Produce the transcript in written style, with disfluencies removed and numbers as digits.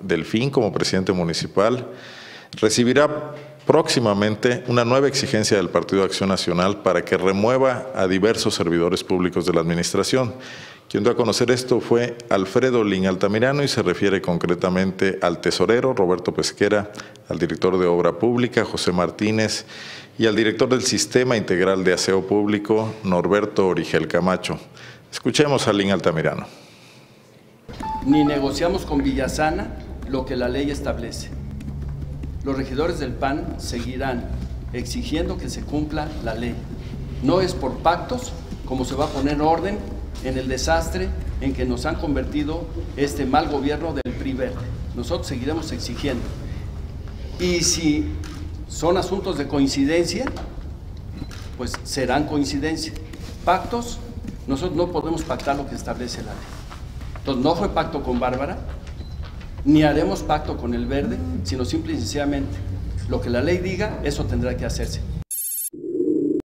Delfín como presidente municipal, recibirá próximamente una nueva exigencia del Partido de Acción Nacional para que remueva a diversos servidores públicos de la administración. Quien dio a conocer esto fue Alfredo Lin Altamirano y se refiere concretamente al tesorero Roberto Pesquera, al director de Obra Pública José Martínez y al director del Sistema Integral de Aseo Público Norberto Origel Camacho. Escuchemos a Lin Altamirano. Ni negociamos con Villasana lo que la ley establece. Los regidores del PAN seguirán exigiendo que se cumpla la ley. No es por pactos como se va a poner orden en el desastre en que nos han convertido este mal gobierno del PRI verde. Nosotros seguiremos exigiendo. Y si son asuntos de coincidencia, pues serán coincidencia. Pactos, nosotros no podemos pactar lo que establece la ley. Entonces no fue pacto con Bárbara, ni haremos pacto con el verde, sino simple y sencillamente lo que la ley diga, eso tendrá que hacerse.